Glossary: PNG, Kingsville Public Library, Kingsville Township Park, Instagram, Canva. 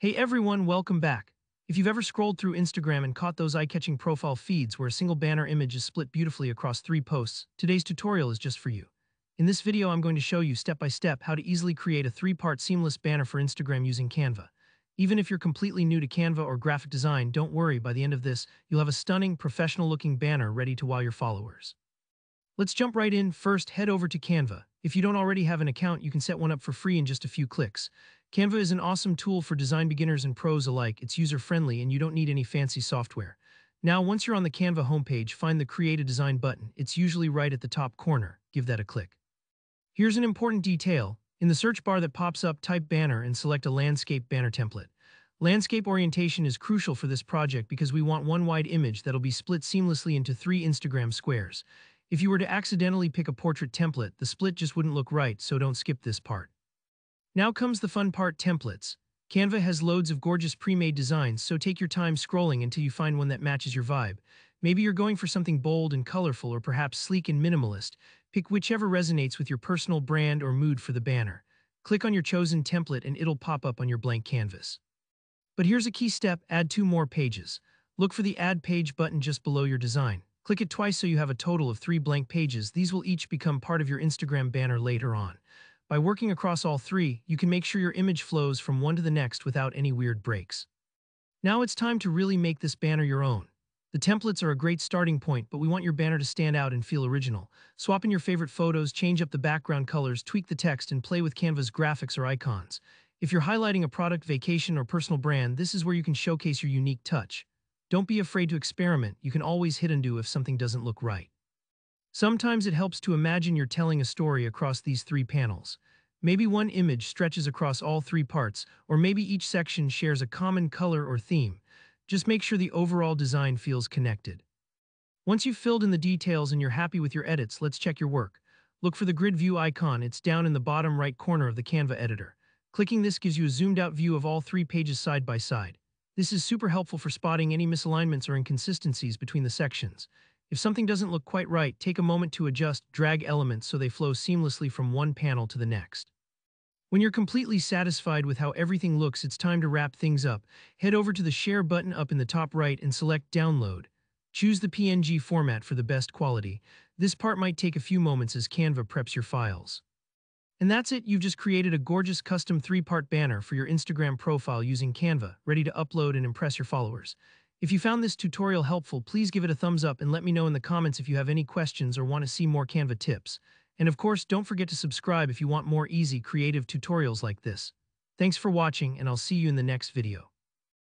Hey everyone, welcome back. If you've ever scrolled through Instagram and caught those eye-catching profile feeds where a single banner image is split beautifully across three posts, today's tutorial is just for you. In this video, I'm going to show you step-by-step how to easily create a three-part seamless banner for Instagram using Canva. Even if you're completely new to Canva or graphic design, don't worry, by the end of this, you'll have a stunning, professional-looking banner ready to wow your followers. Let's jump right in. First, head over to Canva. If you don't already have an account, you can set one up for free in just a few clicks. Canva is an awesome tool for design beginners and pros alike. It's user-friendly and you don't need any fancy software. Now, once you're on the Canva homepage, find the Create a Design button. It's usually right at the top corner. Give that a click. Here's an important detail. In the search bar that pops up, type banner and select a landscape banner template. Landscape orientation is crucial for this project because we want one wide image that'll be split seamlessly into three Instagram squares. If you were to accidentally pick a portrait template, the split just wouldn't look right, so don't skip this part. Now comes the fun part, templates. Canva has loads of gorgeous pre-made designs, so take your time scrolling until you find one that matches your vibe. Maybe you're going for something bold and colorful or perhaps sleek and minimalist. Pick whichever resonates with your personal brand or mood for the banner. Click on your chosen template and it'll pop up on your blank canvas. But here's a key step, add two more pages. Look for the Add Page button just below your design. Click it twice so you have a total of three blank pages. These will each become part of your Instagram banner later on. By working across all three, you can make sure your image flows from one to the next without any weird breaks. Now it's time to really make this banner your own. The templates are a great starting point, but we want your banner to stand out and feel original. Swap in your favorite photos, change up the background colors, tweak the text, and play with Canva's graphics or icons. If you're highlighting a product, vacation, or personal brand, this is where you can showcase your unique touch. Don't be afraid to experiment. You can always hit undo if something doesn't look right. Sometimes it helps to imagine you're telling a story across these three panels. Maybe one image stretches across all three parts, or maybe each section shares a common color or theme. Just make sure the overall design feels connected. Once you've filled in the details and you're happy with your edits, let's check your work. Look for the grid view icon. It's down in the bottom right corner of the Canva editor. Clicking this gives you a zoomed-out view of all three pages side by side. This is super helpful for spotting any misalignments or inconsistencies between the sections. If something doesn't look quite right, take a moment to adjust, drag elements so they flow seamlessly from one panel to the next. When you're completely satisfied with how everything looks, it's time to wrap things up. Head over to the Share button up in the top right and select Download. Choose the PNG format for the best quality. This part might take a few moments as Canva preps your files. And that's it, you've just created a gorgeous custom three-part banner for your Instagram profile using Canva, ready to upload and impress your followers. If you found this tutorial helpful, please give it a thumbs up and let me know in the comments if you have any questions or want to see more Canva tips. And of course, don't forget to subscribe if you want more easy, creative tutorials like this. Thanks for watching, and I'll see you in the next video.